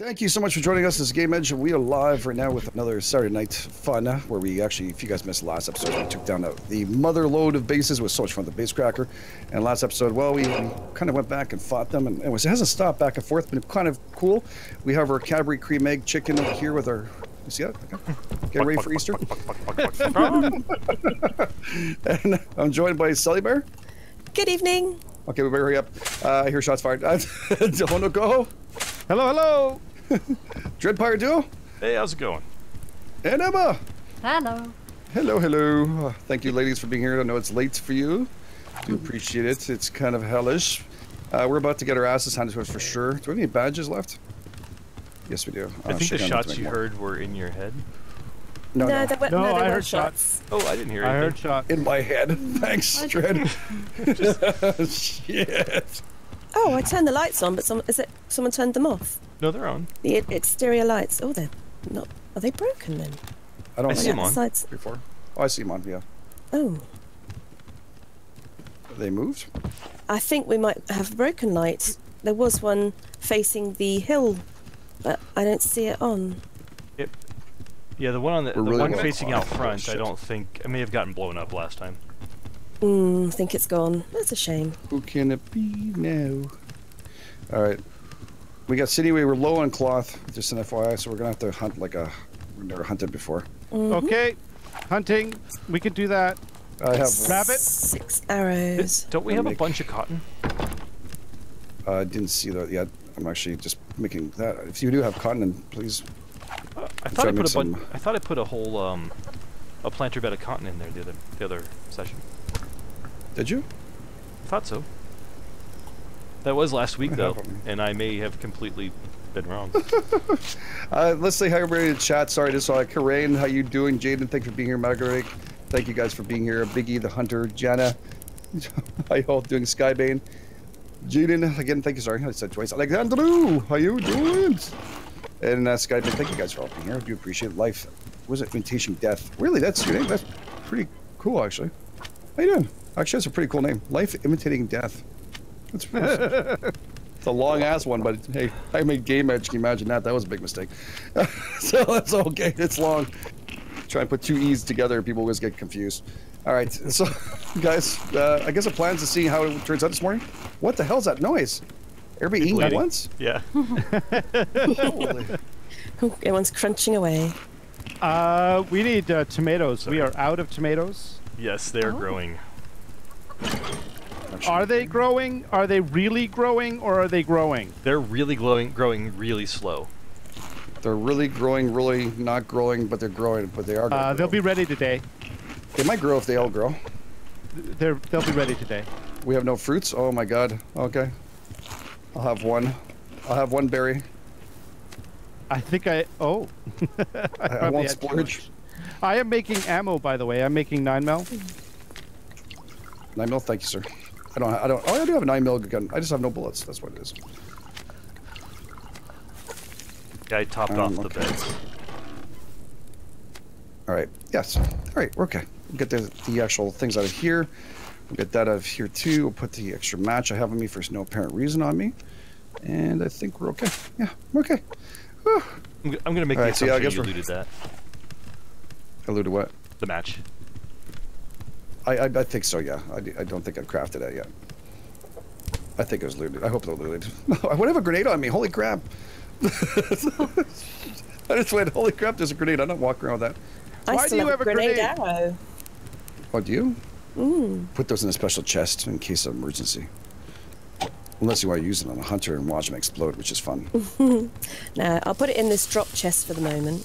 Thank you so much for joining us. This is Game Edge, and we are live right now with another Saturday Night Fun, where we actually, if you guys missed last episode, we took down the mother load of bases. It was so much fun, the base cracker. And last episode, well, we kind of went back and fought them, and it hasn't stopped back and forth, but kind of cool. We have our Cadbury cream egg chicken over here with our... You see that? Okay. Get ready for Easter. And I'm joined by Selly Bear. Good evening. Okay, we better hurry up. I hear shots fired. Don't go. Hello, hello. Dread Pirate Duo. Hey, how's it going? And Emma. Hello. Hello, hello. Thank you, ladies, for being here. I know it's late for you. Do appreciate it. It's kind of hellish. We're about to get our asses handed to us for sure. Do we have any badges left? Yes, we do. I think the shots you heard were in your head. No, I heard shots. Oh, I didn't hear anything. I heard shots. In my head. Thanks, Dread. Shit. Oh, I turned the lights on, but someone turned them off. No, they're on. The exterior lights. Oh, they're not. Are they broken then? I don't see them on. Before. Oh, I see them on. Yeah. Oh. Are they moved? I think we might have broken lights. There was one facing the hill, but I don't see it on. Yep. Yeah, the one on the one facing out front. I don't think. I may have gotten blown up last time. I think it's gone. That's a shame. Who can it be now? All right. We got Cityway. We're low on cloth, just an FYI, so we're going to have to hunt like we've never hunted before. Mm-hmm. Okay. Hunting. We could do that. I have rabbit. 6 arrows. Don't we have a bunch of cotton? I didn't see that yet. I'm actually just making that. If you do have cotton, then please. I thought I put a whole a planter bed of cotton in there the other session. Did you? I thought so. That was last week though, and I may have completely been wrong. Let's say hi everybody in the chat. Sorry, just saw Karain. How you doing, Jaden? Thanks for being here, Margaret. Thank you guys for being here. Biggie the Hunter, Jana. How you all doing, Skybane? Jaden, again, thank you. Sorry, I said twice. Alexandru, how you doing? And Skybane, thank you guys for all being here. I do appreciate life. Was it Invitation Death? Really, that's your name? That's pretty cool, actually. How you doing? Actually, that's a pretty cool name. Life Imitating Death. That's awesome. It's a long-ass one, but hey, I made Game Edge. Can you imagine that? That was a big mistake. So that's okay. It's long. Try and put two E's together, and people always get confused. All right. So, guys, I guess the plan's to see how it turns out this morning. What the hell's that noise? Everybody eating at once? Yeah. Holy. Everyone's crunching away. We need tomatoes. Sorry. We are out of tomatoes. Yes, they're growing. Are they growing? Are they really growing, or are they growing? They're really growing really slow. They're really growing, really not growing, but they're growing, but they are growing. They'll be ready today. They might grow if they all grow. They'll be ready today. We have no fruits? Oh my god. Okay. I'll have one. I'll have one berry. I think oh. I won't splurge. I am making ammo, by the way. I'm making 9mm. 9mm, thank you, sir. I do have a 9mm gun. I just have no bullets. That's what it is. Guy topped off the beds. All right. Yes. All right. We're okay. We'll get the actual things out of here. We'll get that out of here too. We'll put the extra match I have on me for no apparent reason on me, and I think we're okay. Yeah, we're okay. Whew. I'm gonna make the assumption you looted that. I looted what? The match. I think so, yeah. I don't think I've crafted it yet. I think it was looted. I hope they're looted. No, I would have a grenade on me. Holy crap. I just went, holy crap, there's a grenade. I don't walk around with that. Why do you have a grenade arrow? Oh, do you? Put those in a special chest in case of emergency. Unless you want to use them on a hunter and watch them explode, which is fun. No, I'll put it in this drop chest for the moment.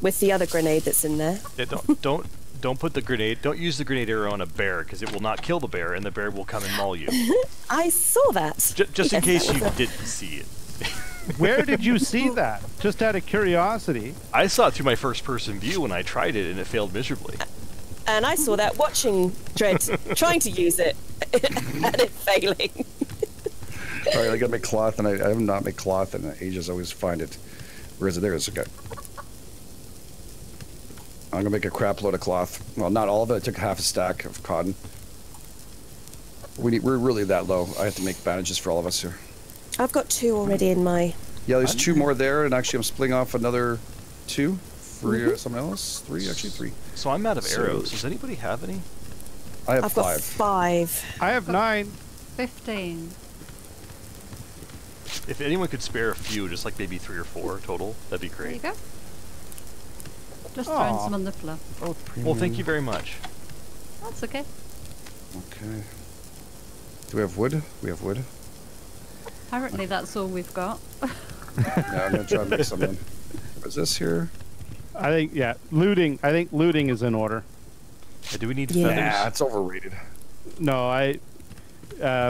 With the other grenade that's in there. Yeah, don't put the grenade. Don't use the grenade arrow on a bear because it will not kill the bear, and the bear will come and maul you. I saw that. Just in case you didn't see it. Where did you see that? Just out of curiosity. I saw it through my first-person view when I tried it, and it failed miserably. And I saw that watching Dread trying to use it, and it failing. All right, I gotta make cloth, and I have not made cloth in ages. I always find it. Where is it? There it is. Okay. I'm gonna make a crap load of cloth. Well, not all of it. I took half a stack of cotton. We're really that low. I have to make bandages for all of us here. I've got 2 already in my Yeah, there's two more there, and actually I'm splitting off another two for someone else. Three. So I'm out of arrows. Does anybody have any? I have five. I have 9. 15. If anyone could spare a few, just like maybe 3 or 4 total, that'd be great. There you go. Just throwing some on the floor. Oh, well, thank you very much. That's okay. Okay. Do we have wood? We have wood. Apparently that's all we've got. No, I'm going to try and make some in. Is this here? I think, yeah. Looting. I think looting is in order. Yeah, do we need feathers? Yeah, it's overrated. No,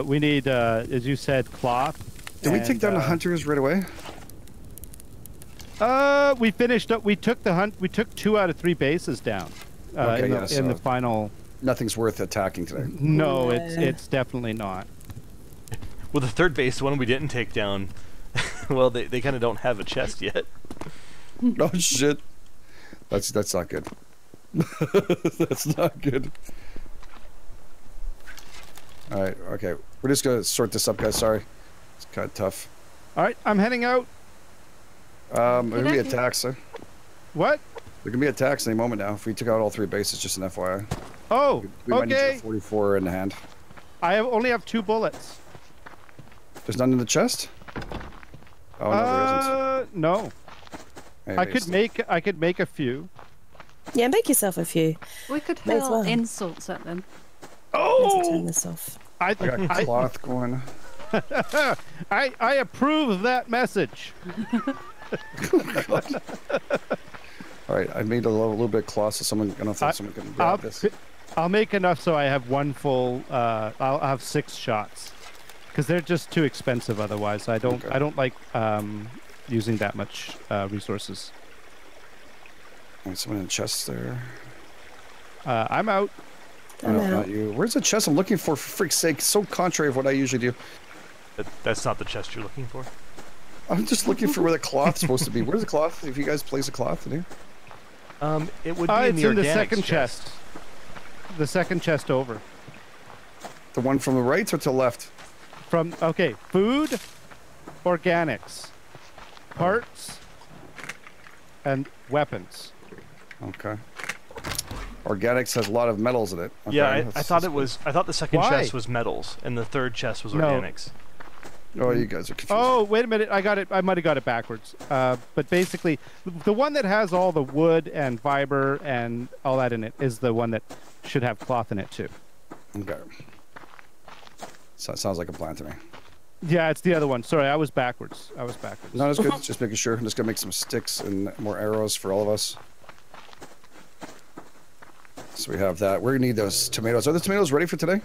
we need, as you said, cloth. Did we take down the hunters right away? We finished up. We took the hunt. We took 2 out of 3 bases down in the final. Nothing's worth attacking today. No, it's definitely not. Well, the third base one we didn't take down. Well, they kind of don't have a chest yet. Oh shit! That's not good. That's not good. All right. Okay. We're just gonna sort this up, guys. Sorry. It's kind of tough. All right, I'm heading out. There's going to be attacks. What? There can be attacks any moment now. If we took out all 3 bases, just an FYI. Oh, we might need to get 44 in the hand. I only have 2 bullets. There's none in the chest? Oh, no, there isn't. No. Anyways. I could make a few. Yeah, make yourself a few. We could hurl insults at them. Oh! Let's turn this off. I got cloth going. I approve of that message. All right, I made a little bit of cloth, so someone can grab this. I'll make enough so I have 1 full. I'll have 6 shots because they're just too expensive otherwise. I don't like using that much resources. All right, someone in the chest there. I'm out. No, not you. Where's the chest I'm looking for freak's sake? So contrary of what I usually do. That's not the chest you're looking for. I'm just looking for where the cloth's supposed to be. Where's the cloth? If you guys place a cloth in here. It would be in the second chest. The second chest over. The one from the right or to the left? From food, organics, parts, and weapons. Okay. Organics has a lot of metals in it. Okay, yeah, I thought it was. I thought the second chest was metals and the third chest was organics. Oh, you guys are confused. Oh, wait a minute. I got it. I might have got it backwards. But basically, the one that has all the wood and fiber and all that in it is the one that should have cloth in it, too. Okay. So that sounds like a plan to me. Yeah, it's the other one. Sorry, I was backwards. No, that's good. Just making sure. I'm just going to make some sticks and more arrows for all of us. So we have that. We're going to need those tomatoes. Are the tomatoes ready for today?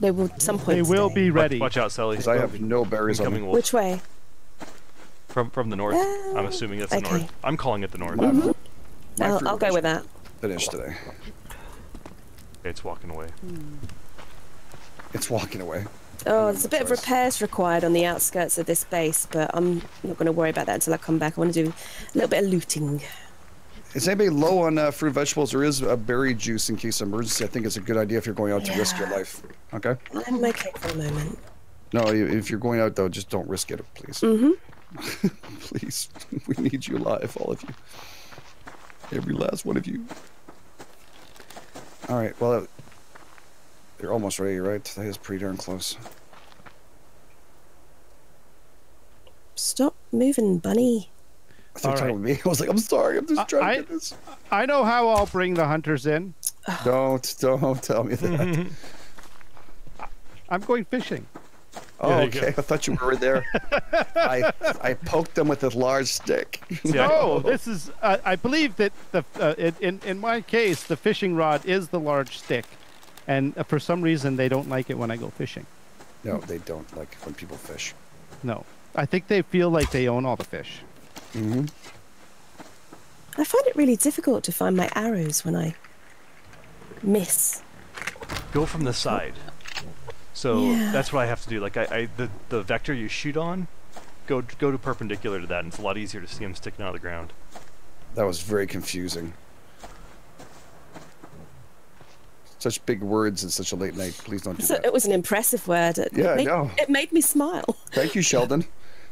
They will some point. They will be ready. Watch out, Selly. Because I have no berries on them. Which way? From the north. I'm assuming that's the north. I'm calling it the north. Mm-hmm. I'll go with that. Finished today. It's walking away. It's walking away. Oh, there's a bit of repairs required on the outskirts of this base, but I'm not going to worry about that until I come back. I want to do a little bit of looting. Is anybody low on fruit and vegetables? There is a berry juice in case of emergency. I think it's a good idea if you're going out to risk your life. Okay? I'm okay for a moment. No, if you're going out, though, just don't risk it, please. Mm-hmm. Please. We need you alive, all of you. Every last one of you. All right, well, they're almost ready, right? That is pretty darn close. Stop moving, bunny. I was like, I'm sorry, I'm just trying to get this. I know how I'll bring the hunters in. Don't tell me that. Mm-hmm. I'm going fishing. Oh, okay. I thought you were there. I poked them with a large stick. Yeah. No, this is. I believe that in my case, the fishing rod is the large stick, and for some reason they don't like it when I go fishing. No, they don't like when people fish. No, I think they feel like they own all the fish. Mm-hmm. I find it really difficult to find my arrows when I miss. Go from the side. So that's what I have to do. Like the vector you shoot on, go to perpendicular to that, and it's a lot easier to see them sticking out of the ground. That was very confusing. Such big words in such a late night. Please don't do that. It was an impressive word. It made me smile. Thank you, Sheldon.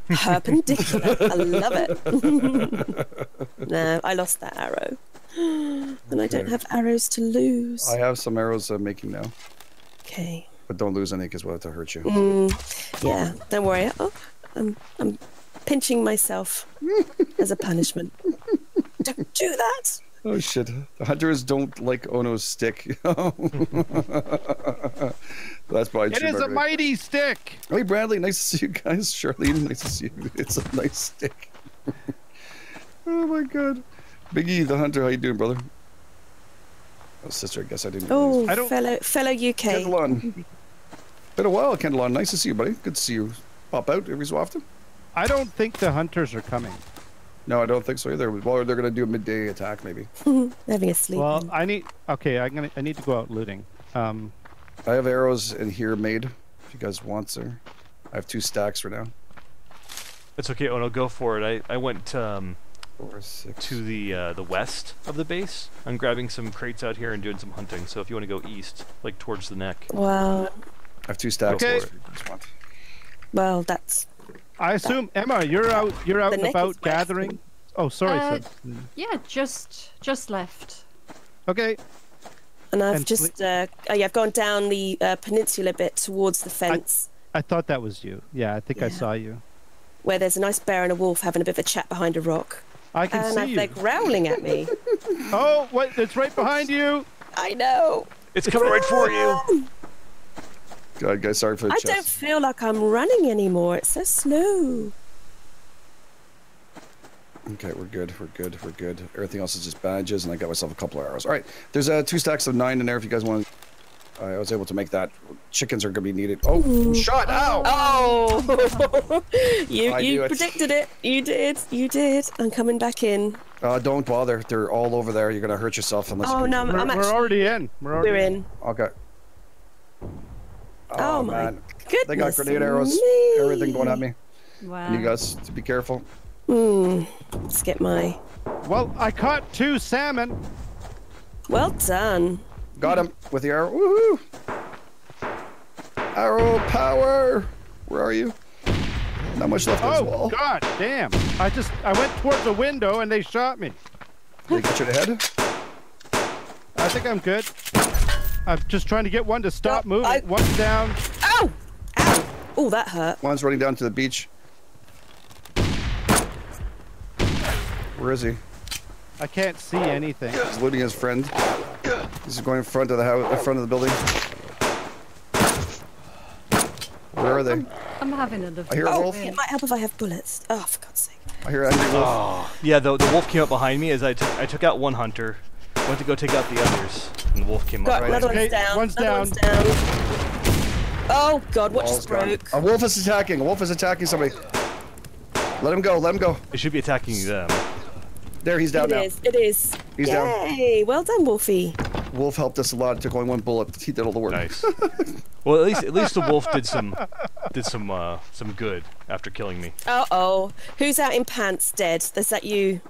Perpendicular. I love it. No, I lost that arrow. And okay. I don't have arrows to lose. I have some arrows I'm making now. Okay. But don't lose any because we'll have to hurt you. Yeah, don't worry. Oh, I'm pinching myself as a punishment. Don't do that. Oh shit! The hunters don't like Ono's stick. That's probably true. It is a mighty stick. Hey Bradley, nice to see you guys. Charlene, nice to see you. It's a nice stick. Oh my god. Biggie the hunter, how you doing, brother? Oh, sister, I guess I didn't. Oh, fellow UK. Kendallon. Been a while, Kendallon. Nice to see you, buddy. Good to see you pop out every so often. I don't think the hunters are coming. No, I don't think so either. Well, they're gonna do a midday attack, maybe. Having a sleep. Well, I need. Okay, I need to go out looting. I have arrows in here made. If you guys want, sir. I have 2 stacks for now. It's okay. Oh no, go for it. I went to the west of the base. I'm grabbing some crates out here and doing some hunting. So if you want to go east, like towards the neck. Wow. I have 2 stacks. Okay. For it, if you guys want. Well, that's. I assume Emma, you're out and about gathering. Oh, sorry. Yeah, just left. Okay. And I've I've gone down the peninsula bit towards the fence. I thought that was you. Yeah, I think I saw you. Where there's a nice bear and a wolf having a bit of a chat behind a rock. I can see you. They're growling at me. Oh, what? It's right behind you. I know. It's coming right for you. God, guys, sorry for the chest. I don't feel like I'm running anymore. It's so slow. Okay, we're good. We're good. We're good. Everything else is just badges, and I got myself a couple of arrows. All right, there's 2 stacks of 9 in there if you guys want. I was able to make that. Chickens are going to be needed. Oh, shot! Ow! Oh! you predicted it. You did. You did. I'm coming back in. Don't bother. They're all over there. You're going to hurt yourself unless. Oh no! I'm actually... We're already in. We're already in. Okay. Oh, man. Goodness. They got grenade arrows, everything going at me. Wow. And you guys, to be careful. Let's get my... Well, I caught 2 salmon. Well done. Got him with the arrow. Woohoo! Arrow power! Where are you? Not much left on this wall. Oh, god damn. I went towards the window and they shot me. Did they get you in the head? I think I'm good. I'm just trying to get one to stop moving. One's down. Ow! Ow! Oh, that hurt. One's running down to the beach. Where is he? I can't see anything. He's looting his friend. He's going in front of the house, in front of the building. Where are they? I'm having a look. I hear a wolf. It might help if I have bullets. Oh, for God's sake! I hear angry wolf. Oh, yeah, the wolf came up behind me as I took out one hunter. Went to go take out the others, and the wolf came up. Another one's down. One's down. Oh god, what just broke? A wolf is attacking. A wolf is attacking somebody. Let him go. Let him go. It should be attacking them. There, he's down now. It is. It is. He's down. Hey, well done, Wolfie. Wolf helped us a lot. It took only 1 bullet. He did all the work. Nice. Well, at least the wolf did some good after killing me. Who's out in pants dead? Is that you?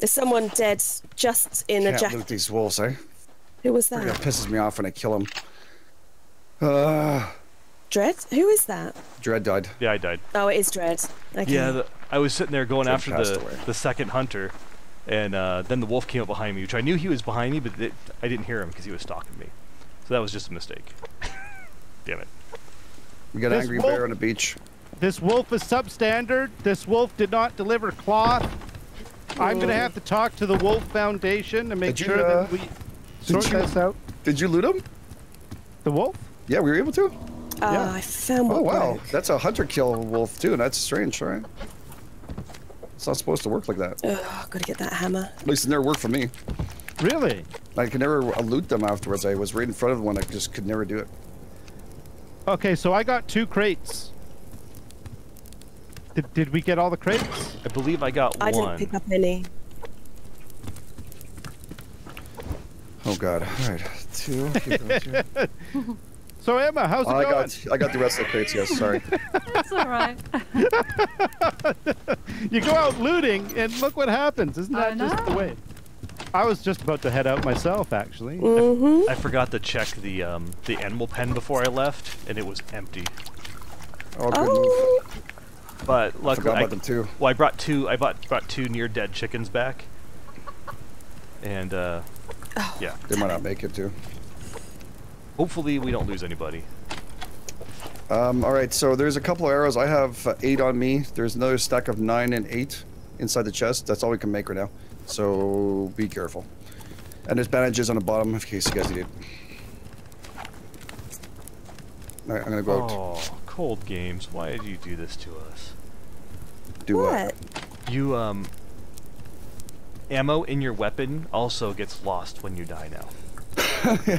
There's someone dead just in a jacket. Can't loot these wolves, eh? Who was that? It pisses me off when I kill him. Dread? Who is that? Dread died. Yeah, I died. Oh, it is Dread. Okay. Yeah, I was sitting there going after the second hunter, and then the wolf came up behind me, which I knew he was behind me, but I didn't hear him because he was stalking me. So that was just a mistake. Damn it. We got an angry bear on the beach. This wolf is substandard. This wolf did not deliver cloth. I'm gonna have to talk to the Wolf Foundation and make sure that we sort this out. Did you loot him? The wolf? Yeah, we were able to. Yeah. I found one. Oh wow, that's a hunter kill wolf too. That's strange, right? It's not supposed to work like that. Oh, gotta get that hammer. At least it never worked for me. Really? I could never loot them afterwards. I was right in front of one. I just could never do it. Okay, so I got 2 crates. Did we get all the crates? I believe I got one. I didn't pick up any. Oh god! All right, 2. So Emma, how's it going? I got the rest of the crates. Yes, sorry. That's all right. You go out looting and look what happens. Isn't that just the way? I was just about to head out myself, actually. I forgot to check the animal pen before I left, and it was empty. Oh, good move. But luckily, I brought two. I brought two near-dead chickens back, and yeah, they might not make it too. Hopefully, we don't lose anybody. All right, so there's a couple of arrows. I have 8 on me. There's another stack of 9 and 8 inside the chest. That's all we can make right now. So be careful. And there's bandages on the bottom in case you guys need it. All right, I'm gonna go out. Cold Games, why did you do this to us? Do what? You, ammo in your weapon also gets lost when you die now.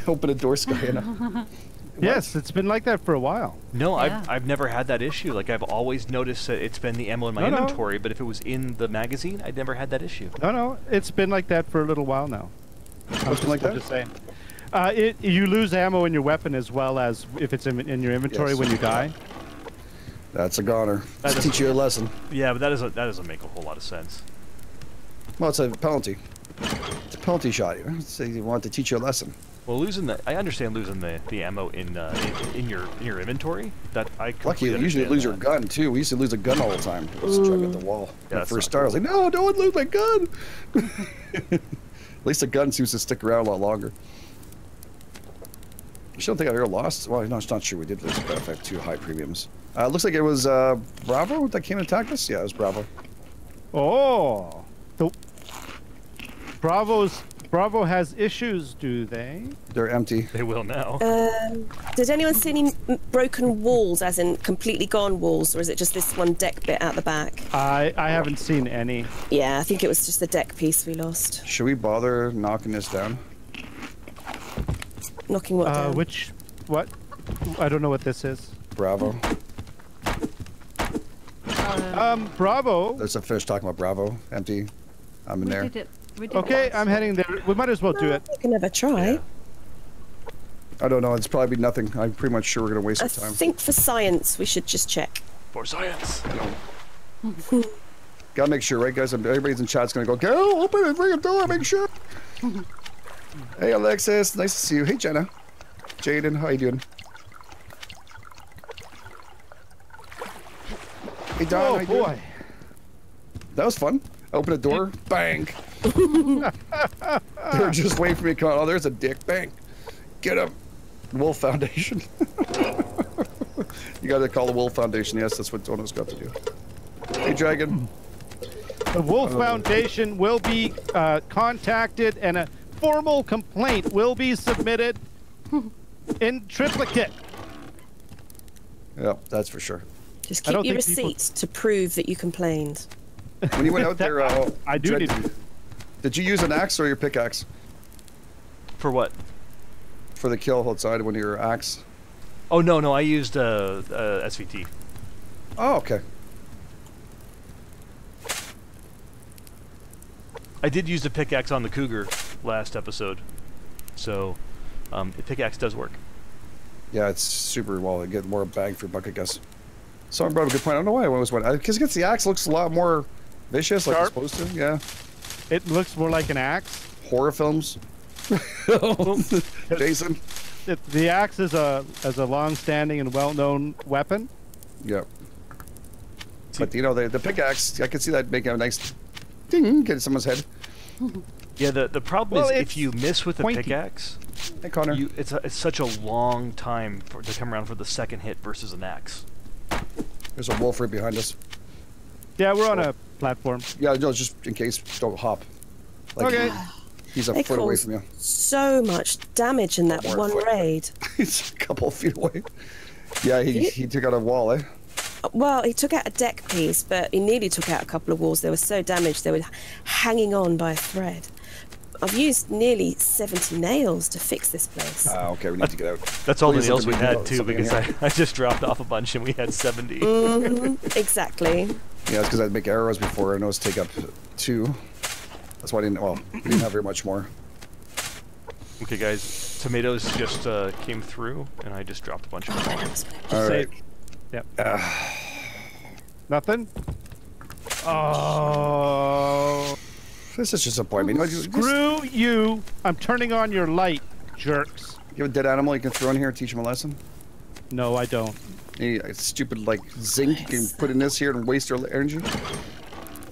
Open a door, Skyana. Yes, it's been like that for a while. No, yeah. I've never had that issue. Like, I've always noticed that it's been the ammo in my inventory, but if it was in the magazine, I'd never had that issue. No, no, it's been like that for a little while now. I'm just saying. You lose ammo in your weapon as well as if it's in your inventory when you die. That's a goner. That teach you a lesson. Yeah, but that doesn't make a whole lot of sense. Well, it's a penalty. It's a penalty shot. You know? So you want to teach you a lesson. Well, losing the I understand losing the ammo in your inventory. That I luckily usually lose your gun too. We used to lose a gun all the time. Chuck at the wall. Yeah, first start, I was like, no, don't lose my gun. At least the gun seems to stick around a lot longer. I don't think I've ever lost. Well, I'm not sure we did lose, but I've had 2 high premiums. Looks like it was Bravo that came and attacked us. Yeah, it was Bravo. Oh, the Bravo has issues, do they? They're empty. They will now. Did anyone see any broken walls, as in completely gone walls, or is it just this one deck bit at the back? I haven't seen any. Yeah, I think it was just the deck piece we lost. Should we bother knocking this down? Knocking what down? Which, what? I don't know what this is. Bravo. Bravo. There's a fish talking about Bravo. Empty. I'm in there. We did okay, I'm heading there. We might as well do it. We can never try. Yeah. I don't know. It's probably nothing. I'm pretty much sure we're going to waste some time. I think for science, we should just check. For science. No. Gotta make sure, right, guys? Everybody's in chat's going to go, open it, ring a door, make sure. Hey Alexis, nice to see you. Hey Jenna. Jaden, how you doing? Hey Don, oh, how you boy. Doing? That was fun. I opened a door, bang. They're just waiting for me to come. Oh, there's a dick, bang. Get him. Wolf Foundation. You gotta call the Wolf Foundation. Yes, that's what Dono's got to do. Hey Dragon. The Wolf Foundation will be contacted and a formal complaint will be submitted in triplicate. Yeah, that's for sure. Just keep your receipts to prove that you complained. When you went out there, I do need to. Did you use an axe or your pickaxe? For what? For the kill outside when your axe. Oh no, no, I used SVT. Oh okay. I did use the pickaxe on the cougar last episode, so the pickaxe does work. Yeah, it's super well. Get more bang for your buck, I guess. Someone brought a good point. I don't know why I always went because it gets the axe looks a lot more vicious, sharp. Like it's supposed to. Yeah, it looks more like an axe. Horror films. Jason. The axe is a long-standing and well-known weapon. Yep. But you know the pickaxe, I could see that making a nice. Ding, get someone's head. Yeah, the problem is if you miss with the pickaxe, hey, Connor. It's such a long time to come around for the second hit versus an axe. There's a wolf right behind us. Yeah, we're on a platform. Yeah, no, just in case, don't hop. Like, okay. He's a foot away from you. So much damage in that one raid. He's a couple feet away. Yeah, he took out a wall, eh? Well, he took out a deck piece, but he nearly took out a couple of walls. They were so damaged, they were hanging on by a thread. I've used nearly 70 nails to fix this place. Okay, we need to get out. That's all the nails we had, too, because I just dropped off a bunch and we had 70. Exactly. Yeah, it's because I'd make arrows before. I noticed take up 2. That's why I didn't, well, we didn't have very much more. Okay, guys, tomatoes just came through, and I just dropped a bunch of them. All right. Yep. Nothing? Oh. This is disappointing. Screw you. I'm turning on your light, jerks. You have a dead animal you can throw in here and teach him a lesson? No, I don't. Yeah, stupid, like, zinc and put in this here and waste our energy.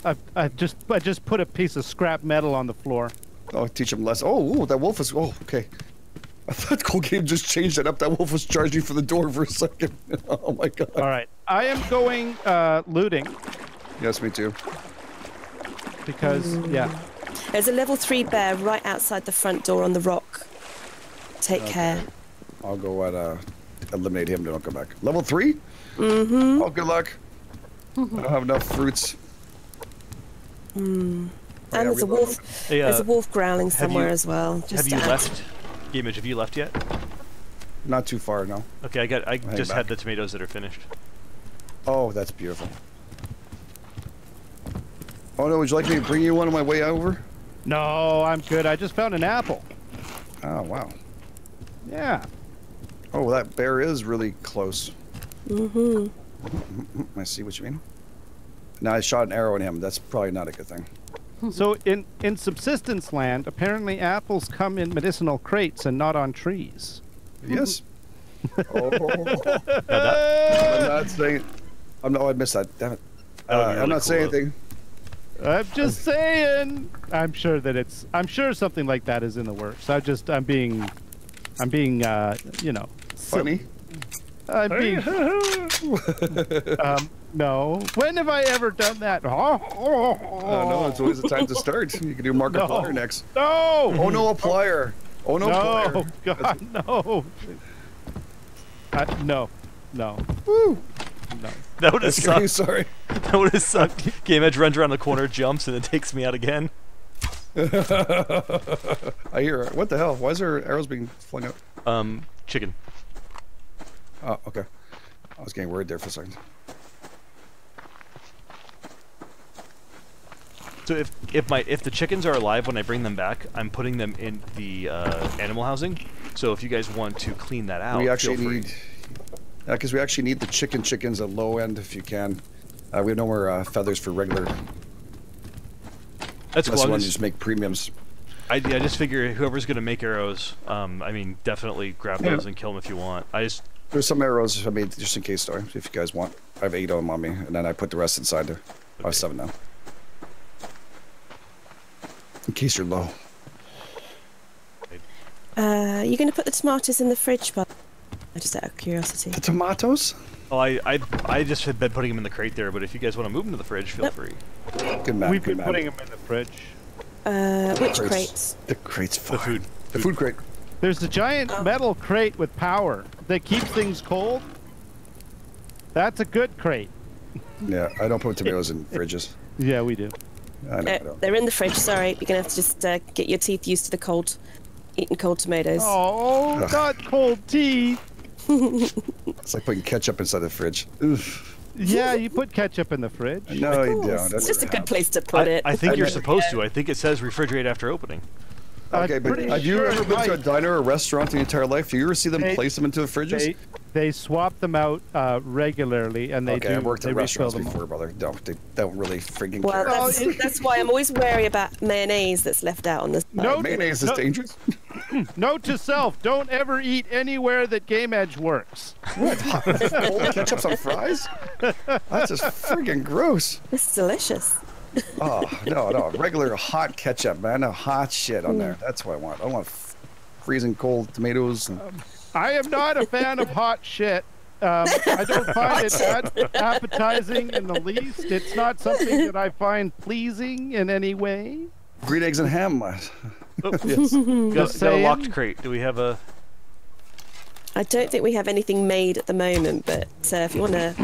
I just put a piece of scrap metal on the floor. Oh, teach him less. Oh, ooh, that wolf is. Oh, okay. I thought ColdGames just changed that up. That wolf was charging for the door for a second. Oh my god. All right, I am going looting. Yes, me too. Because yeah. There's a level 3 bear right outside the front door on the rock. Take care. I'll go and eliminate him. Then I'll come back. Level 3. Mm-hmm. Oh, good luck. I don't have enough fruits. Mm. And there's a wolf. Hey, there's a wolf growling somewhere as well. Just have you left? Game Edge, have you left yet? Not too far, no. Okay, I just had the tomatoes that are finished. Oh, that's beautiful. Oh no, would you like me to bring you one on my way over? No, I'm good. I just found an apple. Oh wow. Yeah. Oh, that bear is really close. Mm-hmm. I see what you mean. Now I shot an arrow at him. That's probably not a good thing. So in subsistence land, apparently apples come in medicinal crates and not on trees. Yes. Oh. I'm not saying. I'm not. I missed that. Damn it. Really I'm not saying anything. I'm just saying. I'm sure that it's. I'm sure something like that is in the works. I'm being. You know. Funny. I'm being. No. When have I ever done that? Oh, oh, oh. No, it's always the time to start. You can do Markiplier next. No! Oh, no, a plier. Oh, no, plier. Oh, God, no. No. No. Woo. No. That would have sucked. You, sorry. That would have sucked. Game Edge runs around the corner, jumps, and then takes me out again. I hear her. What the hell? Why is her arrows being flung out? Chicken. Oh, okay. I was getting worried there for a second. So if the chickens are alive when I bring them back, I'm putting them in the animal housing. So if you guys want to clean that out, we actually need, because we actually need the chickens at low end if you can. We have no more feathers for regular. That's why we just make premiums. I just figure whoever's gonna make arrows, I mean, definitely grab those and kill them if you want. There's some arrows I made just in case, though, if you guys want. I have 8 of them on me, and then I put the rest inside there. Okay. I have 7 now. In case you're low. You're going to put the tomatoes in the fridge, but I just out of curiosity. The tomatoes? Oh, I just had been putting them in the crate there, but if you guys want to move them to the fridge, feel free. Good man. We've been putting them in the fridge. Which crates? The crate's fine. The food crate. There's a giant metal crate with power that keeps things cold. That's a good crate. Yeah, I don't put tomatoes in fridges. Yeah, we do. I know, they're in the fridge, sorry. You're gonna have to just get your teeth used to the cold, eating cold tomatoes. Oh, not cold tea. It's like putting ketchup inside the fridge. Oof. Yeah, you put ketchup in the fridge. No, you don't. It's just a good place to put it. I think you're supposed to. I think it says refrigerate after opening. Okay, but have you ever been to a diner or restaurant in your entire life? Do you ever see them place them into the fridges? They swap them out regularly, and they do. Okay, I worked at restaurants before, brother. No, they don't really freaking care. Well, that's why I'm always wary about mayonnaise that's left out on this. No, mayonnaise is dangerous. Note to self, don't ever eat anywhere that Game Edge works. What? Old ketchup on fries? That's just freaking gross. It's delicious. Oh, no, regular hot ketchup, man. No hot shit on there. That's what I want. I want freezing cold tomatoes. And... I am not a fan of hot shit. I don't find it appetizing in the least. It's not something that I find pleasing in any way. Green eggs and ham. Oh. Yes. Got a locked crate. Do we have a... I don't think we have anything made at the moment, but if you want to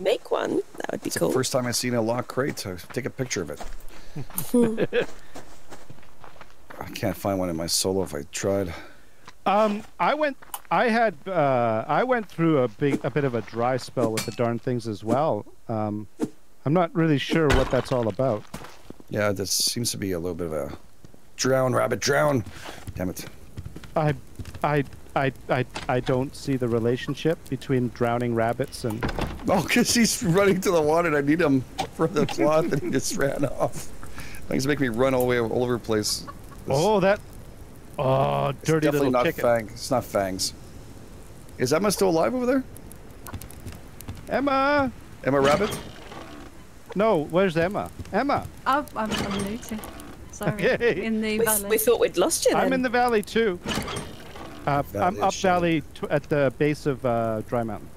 make one, that would be cool. The first time I've seen a locked crate, so take a picture of it. I can't find one in my solo if I tried. I went through a bit of a dry spell with the darn things as well. I'm not really sure what that's all about. Yeah, this seems to be a little bit of a drown, rabbit, drown. Damn it. I don't see the relationship between drowning rabbits and... Oh, because he's running to the water and I need him for the plot and he just ran off. Things make me run all the way all over the place. Oh, that... Oh, dirty little chicken. It's definitely not fangs. Is Emma still alive over there? Emma! Emma Rabbit? No, where's Emma? Emma! I'm looting. Sorry. Yay. In the valley. We thought we'd lost you then. I'm in the valley too. I'm up valley at the base of Dry Mountain.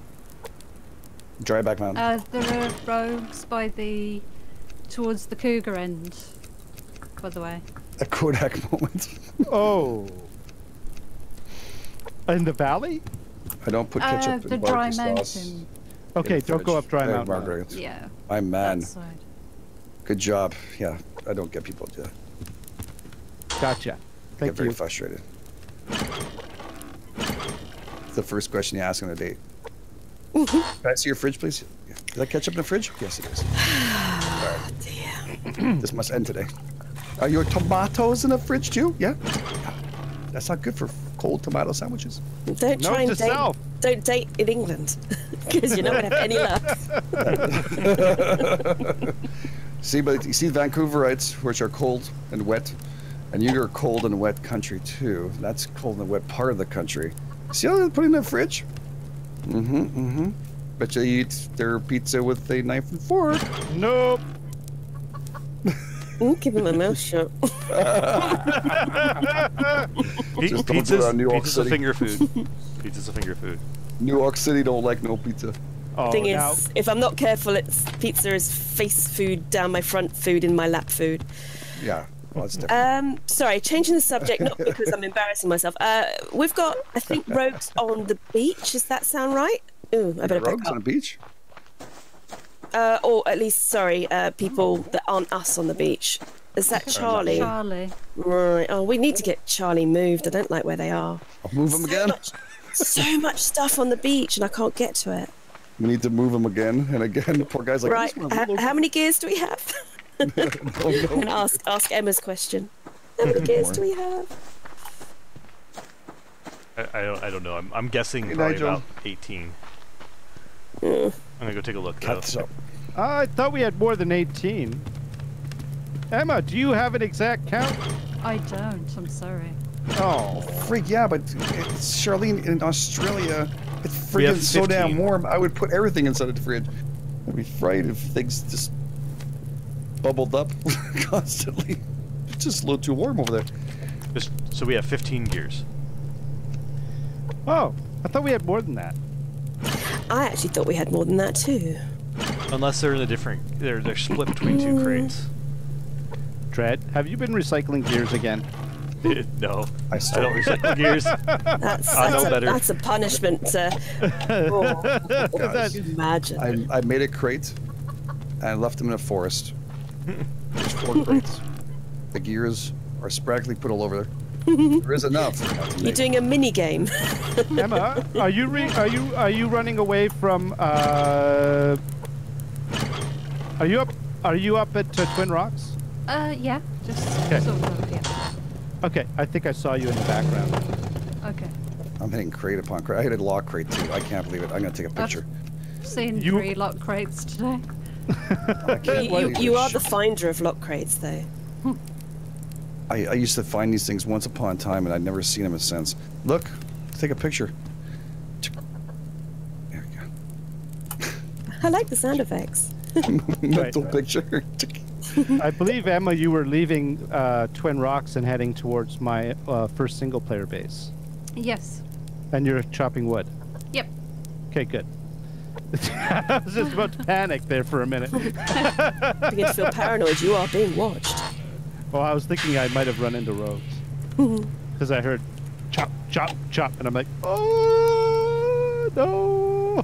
Dryback Mountain. There are rogues by the... towards the cougar end, by the way. A Kodak moment. Oh. In the valley? I don't put ketchup in the Dry Mountain. Okay, don't go up Dry Mountain. Yeah. I'm man. Outside. Good job. Yeah, I don't get people to do that. Gotcha. Thank you. I get very frustrated. It's the first question you ask on a date. Mm-hmm. Can I see your fridge, please? Yeah. Is that ketchup in the fridge? Yes, it is. Oh, dear. This must end today. Are your tomatoes in the fridge, too? Yeah? That's not good for cold tomato sandwiches. Don't try and date. Don't date in England, because you're not going to have any luck. See, but you see Vancouverites, which are cold and wet, and you're a cold and wet country, too. That's cold and wet part of the country. See how they're putting in the fridge? Mm-hmm, mm-hmm. Bet you eat their pizza with a knife and fork. Nope. Ooh, give him a mouth shut. Pizza's a finger food. Pizza's a finger food. New York City don't like no pizza. Oh, thing is, if I'm not careful, it's pizza is face food down my front, food in my lap food. Yeah. Well, sorry, changing the subject, not because I'm embarrassing myself. We've got, I think, rogues on the beach. Does that sound right? Ooh, I better rogues on the beach? Or at least, sorry, people that aren't us on the beach. Is that Charlie? Charlie. Right. Oh, we need to get Charlie moved. I don't like where they are. I'll move him again. So much stuff on the beach, and I can't get to it. We need to move him again and again. The poor guy's like, right. How many gears do we have? And ask Emma's question. How many gears do we have? I don't know. I'm guessing probably about 18. I'm gonna go take a look. I thought we had more than 18. Emma, do you have an exact count? I don't. I'm sorry. Oh, freak! Yeah, but it's Charlene in Australia. It's freaking so damn warm. I would put everything inside of the fridge. I'd be frightened if things just bubbled up constantly. It's just a little too warm over there. So we have 15 gears. Oh, I thought we had more than that. I actually thought we had more than that too. Unless they're in a different, they're split between two crates. Dread, have you been recycling gears again? No, I don't recycle gears. That's a punishment. Gosh, imagine. I made a crate. I left them in a forest. There's 4 crates. The gears are spraggly put all over there. There is enough. You're doing a mini game. Emma, are you running away from? Are you up at Twin Rocks? Yeah. Just sort of, yeah. Okay, I think I saw you in the background. Okay. I'm hitting crate upon crate. I hit a lock crate too. I can't believe it. I'm gonna take a picture. I've seen 3 lock crates today. You are the finder of lock crates, though. I used to find these things once upon a time, and I've never seen them since. Look, take a picture. There we go. I like the sound effects. Mental picture. I believe, Emma, you were leaving Twin Rocks and heading towards my first single-player base. Yes. And you're chopping wood? Yep. Okay, good. I was just about to panic there for a minute. You begin to feel paranoid. You are being watched. Well, I was thinking I might have run into rogues. Because I heard chop, chop, chop, and I'm like, oh, no.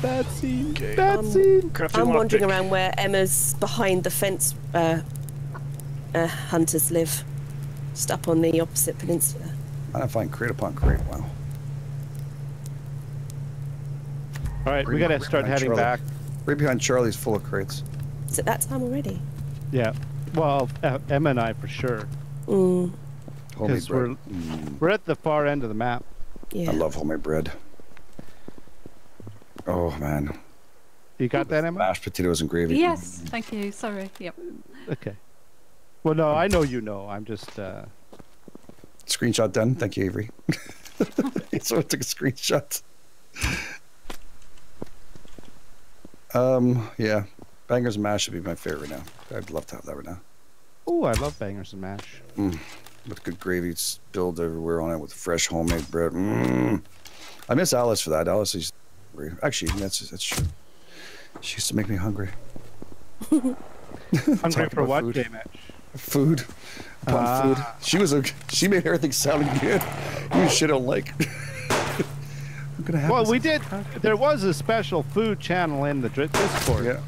Bad scene. Okay. Bad scene. I'm wandering around where Emma's behind the fence hunters live. Just up on the opposite peninsula. I don't find crate upon crate. Wow. All right, we gotta start heading back. Right behind Charlie's full of crates. Is it that time already? Yeah. Well, Emma and I for sure. Mm. Homemade bread. We're at the far end of the map. Yeah. I love homemade bread. Oh man. You got that, Emma? Mashed potatoes and gravy. Yes, thank you. Sorry. Yep. Okay. Well, no, I know you know. I'm just. Screenshot done. Thank you, Avery. So I took a screenshot. Yeah. Bangers and mash should be my favorite now. I'd love to have that right now. Oh, I love bangers and mash. Mm. With good gravy spilled everywhere on it with fresh homemade bread. Mm. I miss Alice for that. Alice is actually that's true. She used to make me hungry. Hungry for what? Food. Game Edge? Food. Food. She made everything sound good. You shit don't like. I'm gonna have. Well, we did. There was a special food channel in the Discord. Yeah.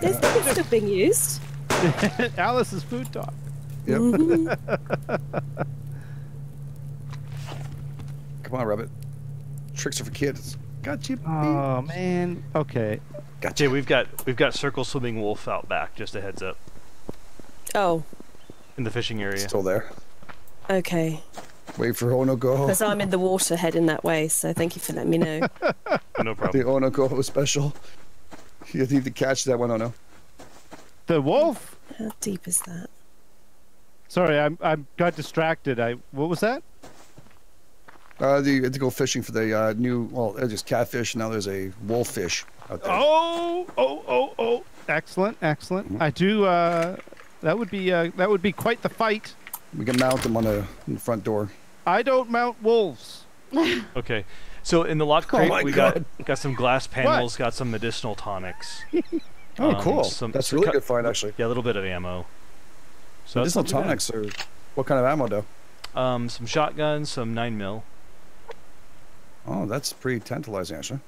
There's nothing still being used. Alice's food talk. Yep. Mm-hmm. Come on, Rabbit. Tricks are for kids. Got you. Oh man. Okay. Gotcha. Yeah, we've got circle swimming wolf out back. Just a heads up. Oh. In the fishing area. Still there. Okay. Wait for Ono Go. Because I'm in the water heading that way, so thank you for letting me know. No problem. The Ono Go was special. You need to catch that one, Ono. The wolf. How deep is that? Sorry, I got distracted. What was that? You had to go fishing for the new, well, there's catfish, and now there's a wolf fish out there. Oh! Excellent, excellent. Mm-hmm. I do, that would be quite the fight. We can mount them on the front door. I don't mount wolves. Okay. So in the lock crate, we got some glass panels, got some medicinal tonics. Oh, cool. That's really good find, actually. Yeah, a little bit of ammo. So medicinal tonics are, what kind of ammo, though? Some shotguns, some 9mm. Oh, that's pretty tantalizing, actually.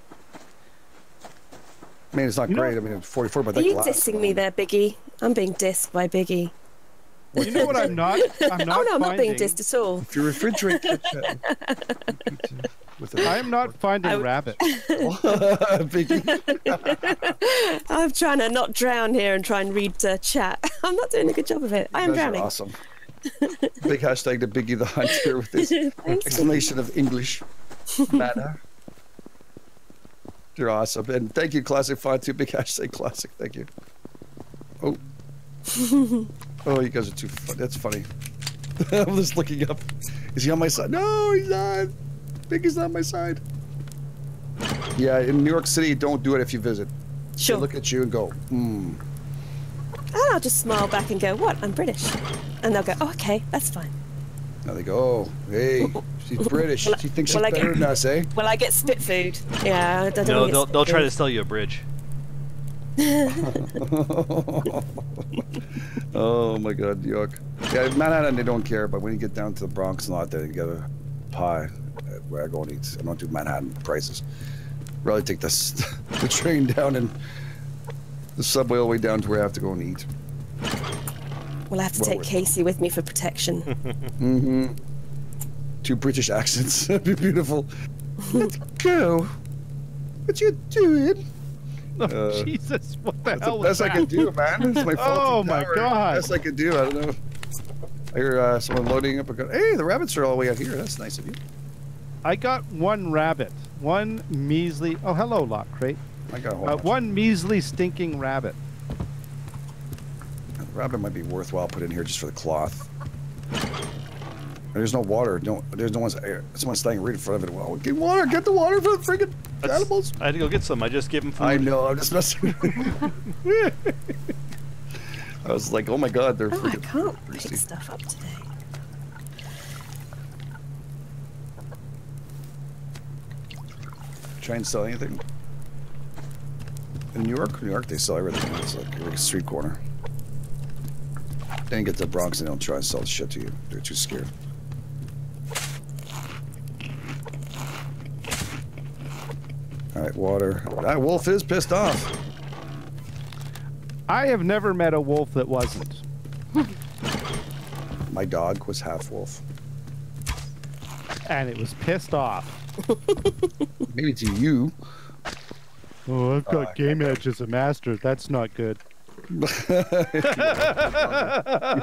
I mean, it's not great. I mean, it's 44, but that glass. Are you dissing me there, Biggie? I'm being dissed by Biggie. Well, you know what I'm not oh, no, I'm not being dissed at all. If you refrigerate I am not finding Rabbit. Biggie. I'm trying to not drown here and try and read chat. I'm not doing a good job of it. I am drowning. Awesome. Big hashtag to Biggie the Hunter with this explanation of English. Matter. You're awesome, and thank you, Classic Font too. Big hashtag Classic, thank you. Oh, oh, you guys are too. That's funny. I'm just looking up. Is he on my side? No, he's not. Biggie's not on my side. Yeah, in New York City, don't do it if you visit. Sure. They look at you and go, hmm. And I'll just smile back and go, what? I'm British. And they'll go, oh, okay, that's fine. Now they go, oh, hey. She's British. She thinks she's better than us, eh? Well, I get spit food. Yeah, I don't know. No, they'll try to sell you a bridge. Oh my God, New York. Yeah, Manhattan, they don't care, but when you get down to the Bronx and all that, they get a pie where I go and eat. I don't do Manhattan prices. Rather take the train down and the subway all the way down to where I have to go and eat. Well, I have to take Casey with me for protection. Mm-hmm. Two British accents. That'd be beautiful. Let's go. What you doing? Oh, Jesus, what the hell was that? That's the best I can do, man. It's my fault. Oh, my God. That's the best I can do. I don't know. I hear someone loading up a gun. Hey, the rabbits are all the way out here. That's nice of you. I got one rabbit. One measly. Oh, hello, Lock Crate. I got a whole one measly stinking rabbit. The rabbit might be worthwhile put in here just for the cloth. There's no water. No, there's no one's air. Someone's standing right in front of it. Well, get water. Get the water for the friggin' animals. I had to go get some. I just gave them food. I know. I'm just messing. I was like, oh my God, they're freaking. I can't thirsty. Pick stuff up today. Try and sell anything. In New York, they sell everything. It's like a street corner. Then get to the Bronx and they don't try and sell shit to you. They're too scared. Alright, water. That wolf is pissed off. I have never met a wolf that wasn't. My dog was half wolf. And it was pissed off. Maybe to you. Oh, I've got Game Edge as a master. That's not good. You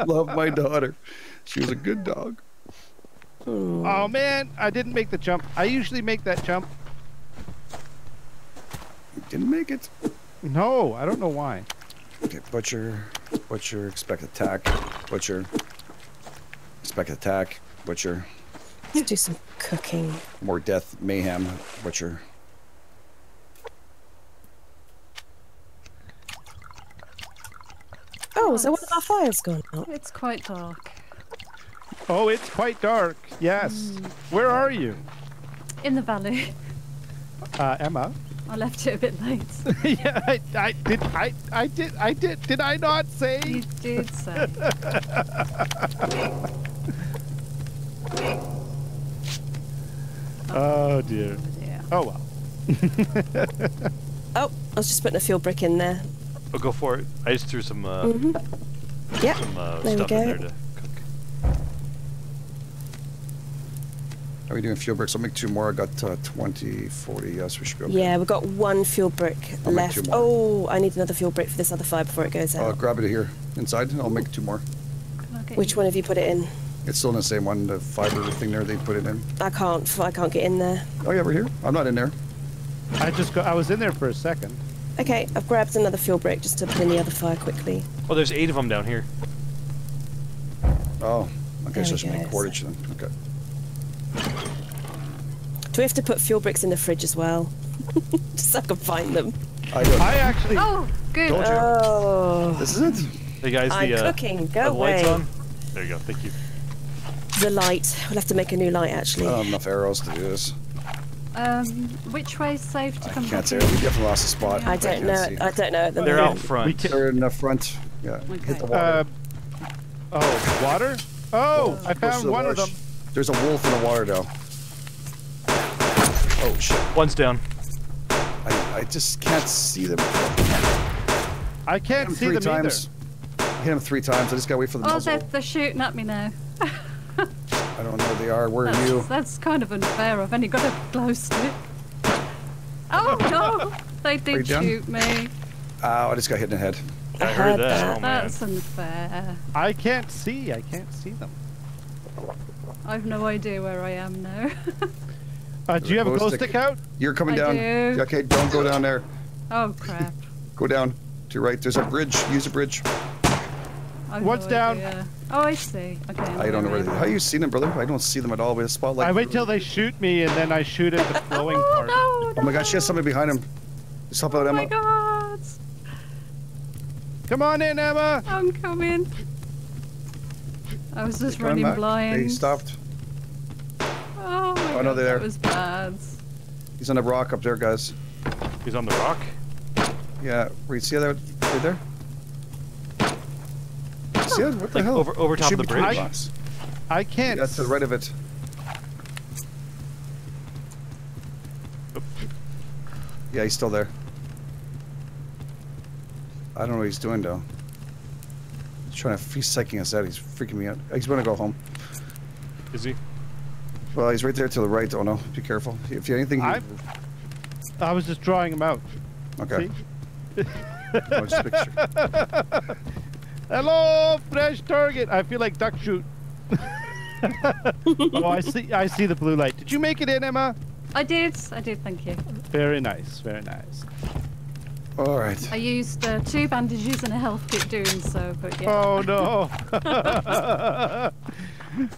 love my daughter. She was a good dog. Oh man, I didn't make the jump. I usually make that jump. Didn't make it. No, I don't know why. Okay, butcher, expect attack, butcher, expect attack, butcher. Let's do some cooking. More death, mayhem, butcher. Oh, so one of our fires gone out. It's quite dark. Oh, it's quite dark. Yes. Mm. Where are you? In the valley. Emma. I left it a bit late. Yeah, did I not say? You did say. Oh dear. Oh well. Oh, I was just putting a fuel brick in there. Oh, go for it. I just threw some. Yeah. Some, there stuff we go. In there to cook. Are we doing fuel bricks? I'll make two more. I got 20, 40. Yes, we should go. Yeah, we've got one fuel brick left. Oh, I need another fuel brick for this other fire before it goes out. I'll grab it here inside, and I'll make two more. Which one have you put it in? It's still in the same one, the fiber thing there. They put it in. I can't get in there. Oh yeah, we're here. I'm not in there. I was in there for a second. Okay, I've grabbed another fuel brick just to put in the other fire quickly. Oh, there's 8 of them down here. Oh, okay, so just make cordage then. Okay. Do we have to put fuel bricks in the fridge as well? Just so I can find them. I actually. Oh, good. Oh. This is it. Hey guys, I'm cooking. Go away. The lights on. There you go. Thank you. The light. We'll have to make a new light, actually. I don't have enough arrows to do this. Which way is safe to come back? I can't tell. We definitely lost a spot. Yeah. I don't know. They're out front. They're in the front. Yeah. Okay. Hit the water. Oh, water? Oh, I found one of them. There's a wolf in the water, though. Oh, shit. One's down. I just can't see them. I can't see them either. I hit him 3 times. I just gotta wait for the muzzle. Oh, they're shooting at me now. I don't know where they are. Where are you? That's kind of unfair. I've only got a glow stick. Oh, no! They did shoot me. Oh, I just got hit in the head. I heard that. Oh, that's unfair. I can't see them. I've no idea where I am now. Do you have a glow stick out? You're coming down. Do. Okay, don't go down there. Oh, crap. Go down to your right. There's a bridge. Use a bridge. What's down? Oh, I see. Okay. I don't know where they are. How you seen them, brother? I don't see them at all with a spotlight. I wait till they shoot me, and then I shoot at the flowing part. Oh my God! She has somebody behind him. Just help out, Emma. Oh my God! Come on in, Emma. I'm coming. I was just running blind. They stopped. Oh my God! No, they're there. That was bad. He's on the rock up there, guys. He's on the rock. Yeah. Wait, see that right there? Yeah, what the hell? Over top of the bridge? I can't. That's to the right of it. Yeah, he's still there. I don't know what he's doing, though. He's trying to. He's psyching us out. He's freaking me out. He's going to go home. Is he? Well, he's right there to the right. Oh, no. Be careful. If you anything. I was just drawing him out. Okay. See? Oh, just a picture. Hello, fresh target. I feel like duck shoot. Oh, I see the blue light. Did you make it in, Emma? I did, thank you. Very nice, very nice. All right. I used 2 bandages and a health kit doing so, but yeah. Oh no.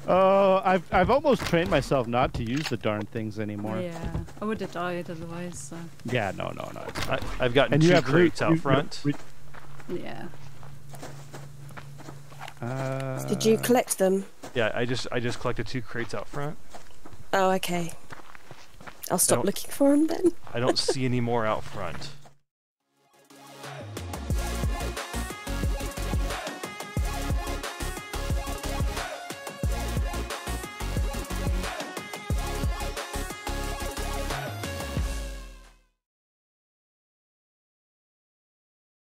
Oh, I've almost trained myself not to use the darn things anymore. Yeah, I would have died otherwise. So. Yeah, no. I've gotten and 2 crates out front. Yeah. Did you collect them? Yeah, I just collected 2 crates out front. Oh, okay. I'll stop looking for them then. I don't see any more out front.